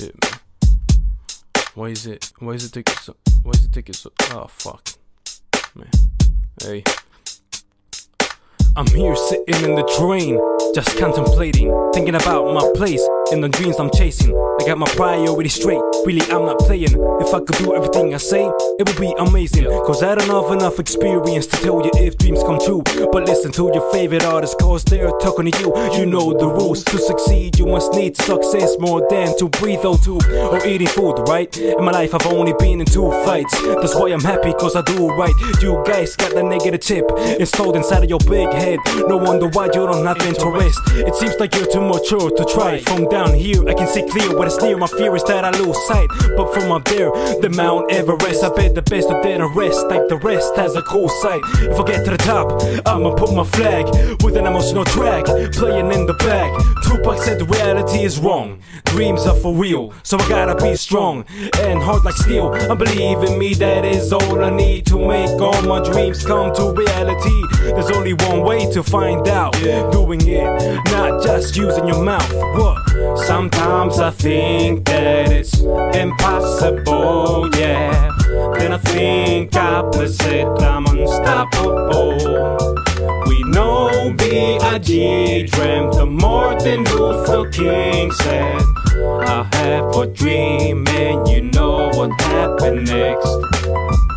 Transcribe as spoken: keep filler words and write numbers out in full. shit, man. Why is it? Why is it taking so? Why is it taking so? Oh fuck, man. Hey, I'm here sitting in the train, just contemplating, thinking about my place and the dreams I'm chasing. I got my priority straight, really I'm not playing. If I could do everything I say, it would be amazing. Cause I don't have enough experience to tell you if dreams come true. But listen to your favorite artists, cause they're talking to you. You know the rules, to succeed you must need success more than to breathe or tube or eating food, right? In my life I've only been in two fights, that's why I'm happy cause I do right. You guys got that negative chip installed inside of your big head. No wonder why you don't have interest. It seems like you're too mature to try. From down here I can see clear what is near. My fear is that I lose sight, but from up there, the Mount Everest, I bet the best of then rest, like the rest has a cool sight. If I get to the top, I'ma put my flag with an emotional track playing in the back. Tupac said reality is wrong, dreams are for real, so I gotta be strong and hard like steel. And believe in me, that is all I need to make all my dreams come to reality. There's only one way to find out, doing it, not just using your mouth. What? Sometimes I think that it's impossible, yeah. Then I think opposite, I'm unstoppable. We know B I G dreamt of more than Luther King said. I have a dream and you know what happened next.